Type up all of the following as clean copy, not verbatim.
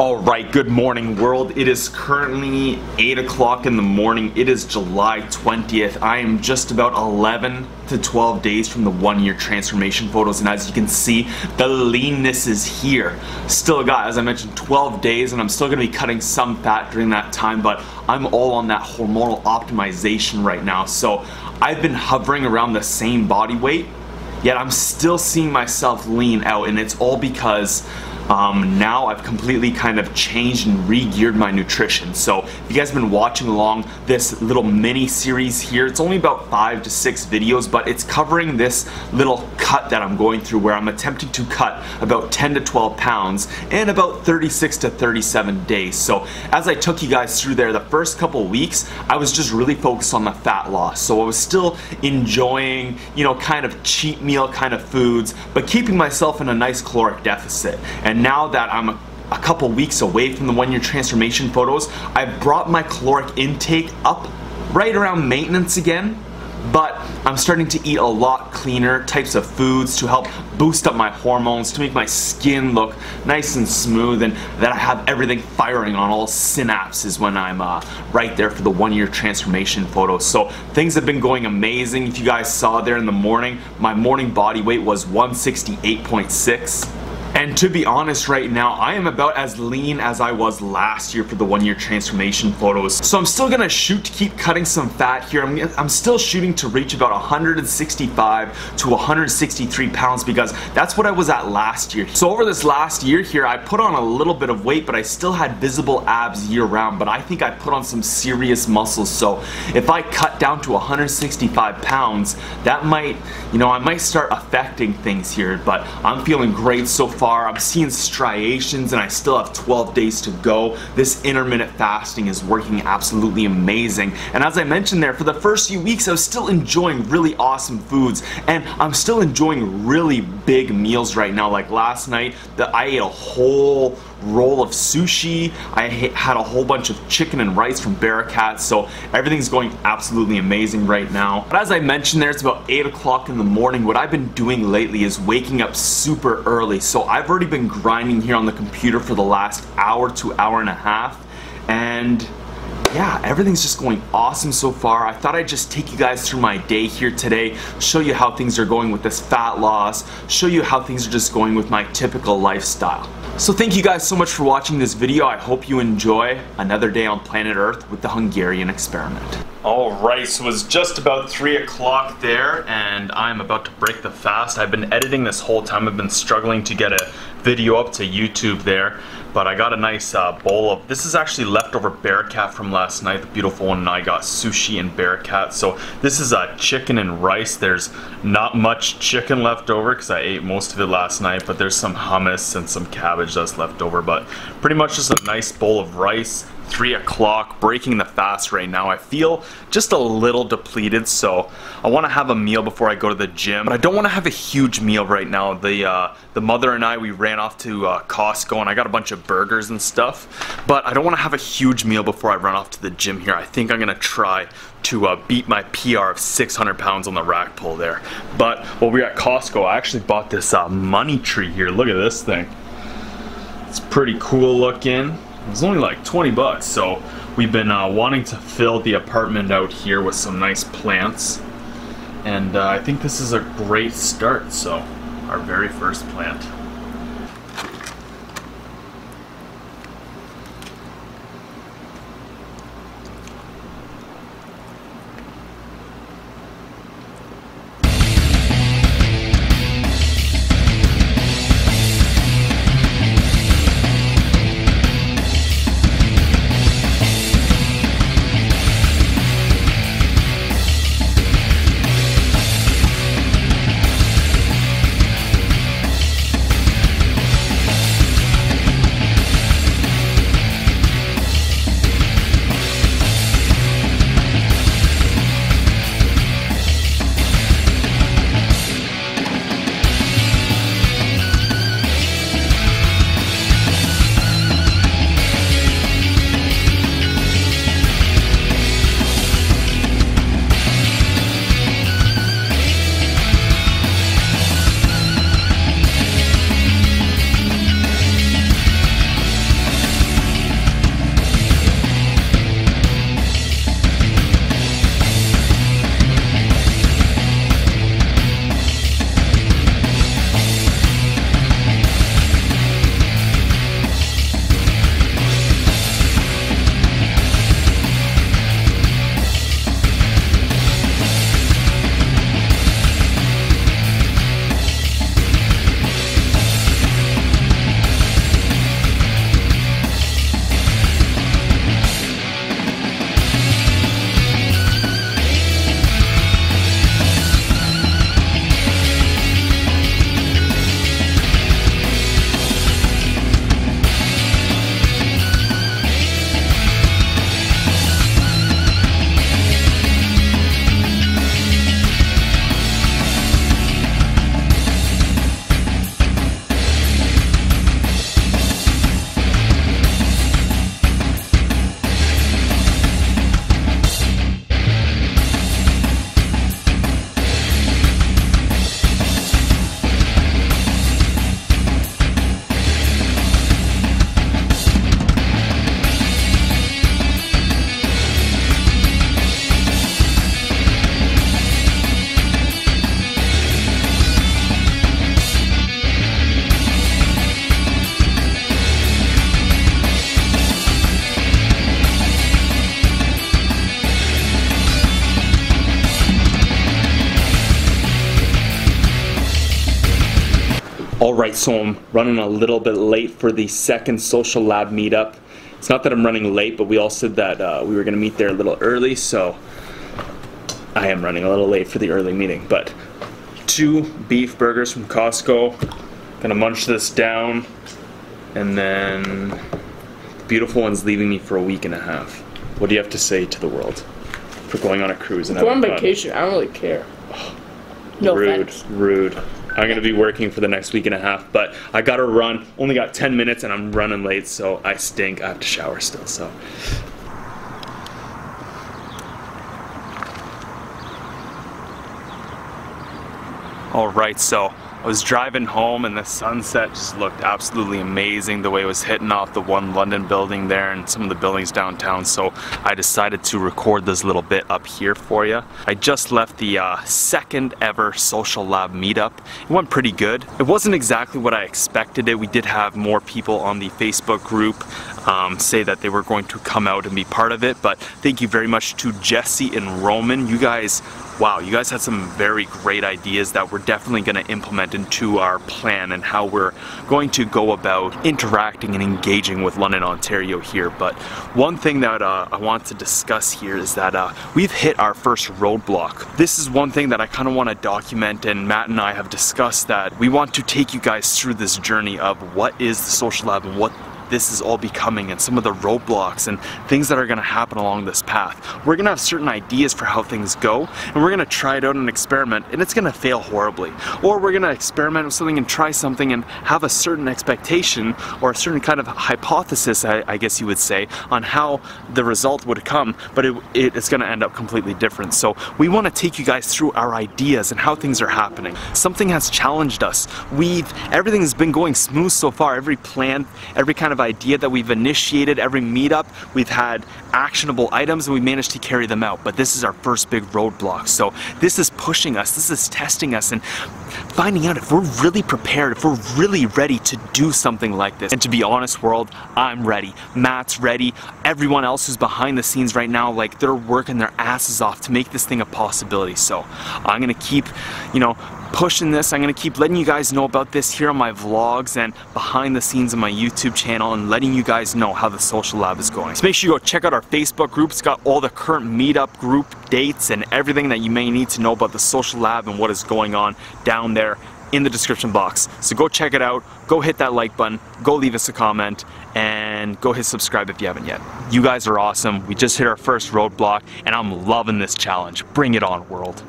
All right, good morning world. It is currently 8 o'clock in the morning. It is July 20th. I am just about 11 to 12 days from the one-year transformation photos, and as you can see, the leanness is here. Still got, as I mentioned, 12 days, and I'm still gonna be cutting some fat during that time, but I'm all on that hormonal optimization right now. So I've been hovering around the same body weight, yet I'm still seeing myself lean out, and it's all because now I've completely kind of changed and re-geared my nutrition. So if you guys have been watching along this little mini series here, it's only about 5 to 6 videos, but it's covering this little cut that I'm going through where I'm attempting to cut about 10 to 12 pounds in about 36 to 37 days. So as I took you guys through there, the first couple weeks, I was just really focused on the fat loss. So I was still enjoying, you know, kind of cheat meal kind of foods, but keeping myself in a nice caloric deficit. And now that I'm a couple weeks away from the one-year transformation photos, I've brought my caloric intake up right around maintenance again, but I'm starting to eat a lot cleaner types of foods to help boost up my hormones, to make my skin look nice and smooth, and that I have everything firing on all synapses when I'm right there for the one-year transformation photo. So things have been going amazing. If you guys saw there in the morning, my morning body weight was 168.6. And to be honest right now, I am about as lean as I was last year for the one-year transformation photos. So I'm still gonna shoot to keep cutting some fat here. I'm still shooting to reach about 165 to 163 pounds because that's what I was at last year. So over this last year here, I put on a little bit of weight, but I still had visible abs year-round, but I think I put on some serious muscles. So if I cut down to 165 pounds, that might, you know, I might start affecting things here, but I'm feeling great so far. I'm seeing striations and I still have 12 days to go. This intermittent fasting is working absolutely amazing. And as I mentioned there, for the first few weeks, I was still enjoying really awesome foods and I'm still enjoying really big meals right now. Like last night, I ate a whole roll of sushi. I had a whole bunch of chicken and rice from Barakat, so everything's going absolutely amazing right now. But as I mentioned there, it's about 8 o'clock in the morning. What I've been doing lately is waking up super early, so I've already been grinding here on the computer for the last hour to hour and a half, and yeah, everything's just going awesome so far. I thought I'd just take you guys through my day here today, show you how things are going with this fat loss, show you how things are just going with my typical lifestyle. So thank you guys so much for watching this video. I hope you enjoy another day on planet Earth with the Hungarian Experiment. All right, so it's just about 3 o'clock there and I'm about to break the fast. I've been editing this whole time. I've been struggling to get a video up to YouTube there, but I got a nice bowl of, this is actually leftover Barakat from last night, the beautiful one, and I got sushi and Barakat. So this is chicken and rice. There's not much chicken left over because I ate most of it last night, but there's some hummus and some cabbage that's left over, but pretty much just a nice bowl of rice. 3 o'clock, breaking the fast right now. I feel just a little depleted, so I want to have a meal before I go to the gym, but I don't want to have a huge meal right now. The mother and I, we ran off to Costco and I got a bunch of burgers and stuff, but I don't want to have a huge meal before I run off to the gym here. I think I'm gonna try to beat my PR of 600 pounds on the rack pull there. But while we were at Costco, I actually bought this money tree here. Look at this thing, it's pretty cool looking. It was only like 20 bucks, so we've been wanting to fill the apartment out here with some nice plants, and I think this is a great start. So our very first plant. All right, so I'm running a little bit late for the second Social Lab meetup. It's not that I'm running late, but we all said that we were going to meet there a little early, so I am running a little late for the early meeting. But 2 beef burgers from Costco. Gonna munch this down, and then the beautiful one's leaving me for a week and a half. What do you have to say to the world for going on a cruise? And I'm on vacation. I don't really care. No offense. Rude. I'm gonna be working for the next week and a half, but I gotta run. Only got 10 minutes, and I'm running late, so I stink. I have to shower still. So. All right, so. I was driving home and the sunset just looked absolutely amazing, the way it was hitting off the one London building there and some of the buildings downtown, so I decided to record this little bit up here for you. I just left the second ever Social Lab meetup. It went pretty good. It wasn't exactly what I expected it. We did have more people on the Facebook group say that they were going to come out and be part of it, but thank you very much to Jesse and Roman. You guys, wow, you guys had some very great ideas that we're definitely going to implement into our plan and how we're going to go about interacting and engaging with London, Ontario here. But one thing that I want to discuss here is that we've hit our first roadblock. This is one thing that I kind of want to document, and Matt and I have discussed that we want to take you guys through this journey of what is the Social Lab and what this is all becoming and some of the roadblocks and things that are going to happen along this path. We're going to have certain ideas for how things go, and we're going to try it out and experiment, and it's going to fail horribly. Or we're going to experiment with something and try something and have a certain expectation or a certain kind of hypothesis, I guess you would say, on how the result would come, but it's going to end up completely different. So we want to take you guys through our ideas and how things are happening. Something has challenged us. Everything has been going smooth so far. Every plan, every kind of idea that we've initiated, every meetup, we've had actionable items and we managed to carry them out. But this is our first big roadblock. So this is pushing us, this is testing us and finding out if we're really prepared, if we're really ready to do something like this. And to be honest, world, I'm ready. Matt's ready. Everyone else who's behind the scenes right now, like, they're working their asses off to make this thing a possibility. So I'm gonna keep, you know, pushing this. I'm gonna keep letting you guys know about this here on my vlogs and behind the scenes on my YouTube channel, and letting you guys know how the Social Lab is going. So make sure you go check out our Facebook group. It's got all the current meetup group dates and everything that you may need to know about the Social Lab and what is going on down there in the description box. So go check it out, go hit that like button, go leave us a comment, and go hit subscribe if you haven't yet. You guys are awesome. We just hit our first roadblock and I'm loving this challenge. Bring it on, world.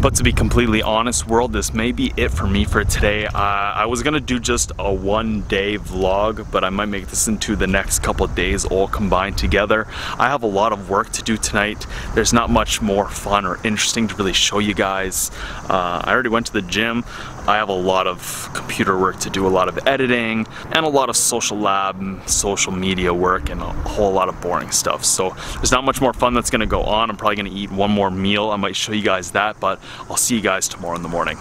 But to be completely honest, world, this may be it for me for today. I was gonna do just a one-day vlog, but I might make this into the next couple of days all combined together. I have a lot of work to do tonight. There's not much more fun or interesting to really show you guys. I already went to the gym. I have a lot of computer work to do, a lot of editing, and a lot of Social Lab and social media work, and a whole lot of boring stuff. So there's not much more fun that's gonna go on. I'm probably gonna eat one more meal. I might show you guys that, but I'll see you guys tomorrow in the morning.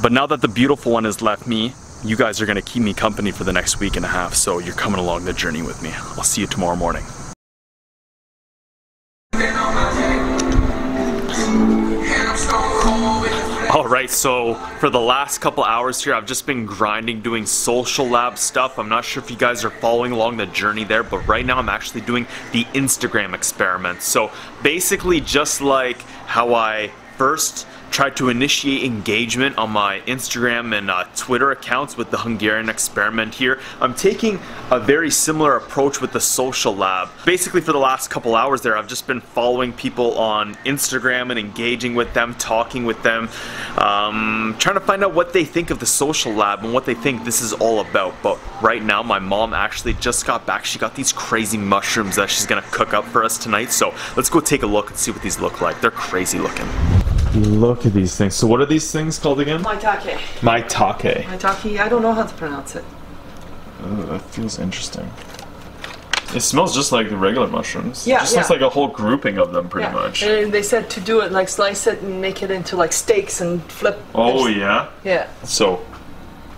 But now that the beautiful one has left me, you guys are gonna keep me company for the next week and a half, so you're coming along the journey with me. I'll see you tomorrow morning. Alright, so for the last couple hours here, I've just been grinding doing Social Lab stuff. I'm not sure if you guys are following along the journey there, but right now I'm actually doing the Instagram experiment. So basically, just like how I first tried to initiate engagement on my Instagram and Twitter accounts with the Hungarian Experiment here, I'm taking a very similar approach with the Social Lab. Basically, for the last couple hours there, I've just been following people on Instagram and engaging with them, talking with them, trying to find out what they think of the Social Lab and what they think this is all about. But right now, my mom actually just got back. She got these crazy mushrooms that she's gonna cook up for us tonight. So let's go take a look and see what these look like. They're crazy looking. Look at these things. So what are these things called again? Maitake. Maitake. Maitake. I don't know how to pronounce it. Oh, that feels interesting. It smells just like the regular mushrooms. Yeah, it just looks like a whole grouping of them, pretty much. And they said to do it, like slice it and make it into like steaks and flip. Oh, yeah? Yeah. So,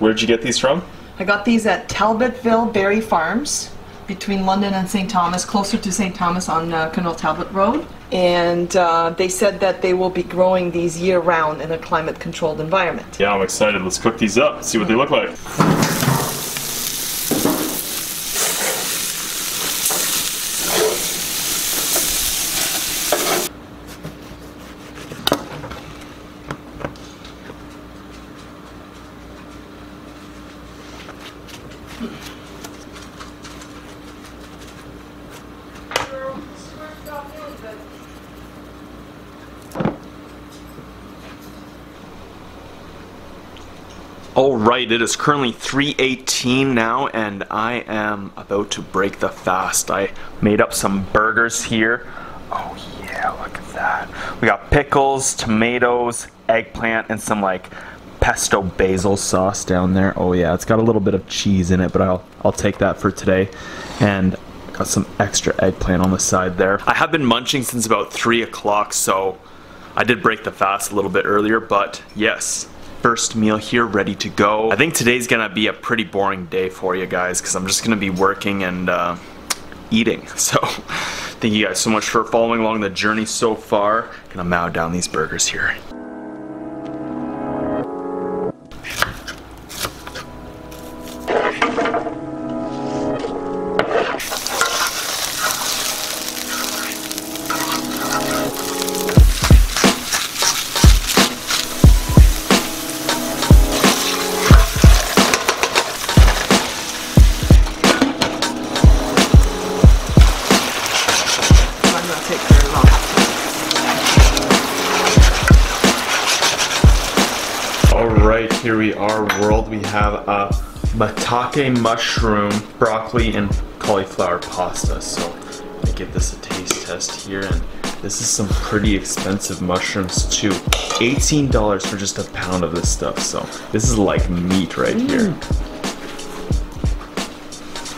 where'd you get these from? I got these at Talbotville, Berry Farms. between London and St. Thomas, closer to St. Thomas on Colonel Talbot Road. And they said that they will be growing these year-round in a climate-controlled environment. Yeah, I'm excited. Let's cook these up, see what they look like. Alright, it is currently 3:18 now, and I am about to break the fast. I made up some burgers here. Oh yeah, look at that. We got pickles, tomatoes, eggplant, and some like pesto basil sauce down there. Oh yeah, it's got a little bit of cheese in it, but I'll take that for today. And got some extra eggplant on the side there. I have been munching since about 3 o'clock, so I did break the fast a little bit earlier, but yes. First meal here, ready to go. I think today's gonna be a pretty boring day for you guys because I'm just gonna be working and eating. So thank you guys so much for following along the journey so far. Gonna mow down these burgers here. Here we are, world. We have a maitake mushroom, broccoli, and cauliflower pasta. So I'm gonna give this a taste test here. And this is some pretty expensive mushrooms too. $18 for just a pound of this stuff. So this is like meat right here.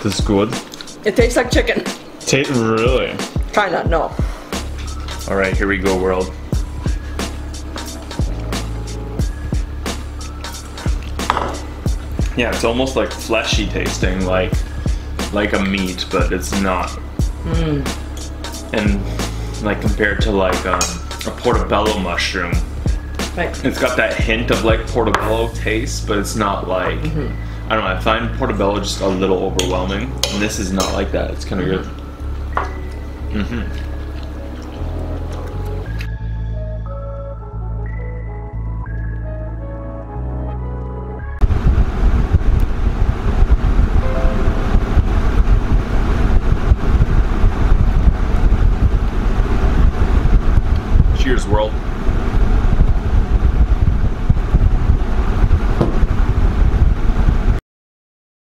This is good. It tastes like chicken. Really? Kinda, no. All right, here we go, world. Yeah, it's almost like fleshy tasting, like a meat, but it's not. And like compared to like a portobello mushroom, right. It's got that hint of like portobello taste, but it's not like, I don't know, I find portobello just a little overwhelming, and this is not like that. It's kind of good. World.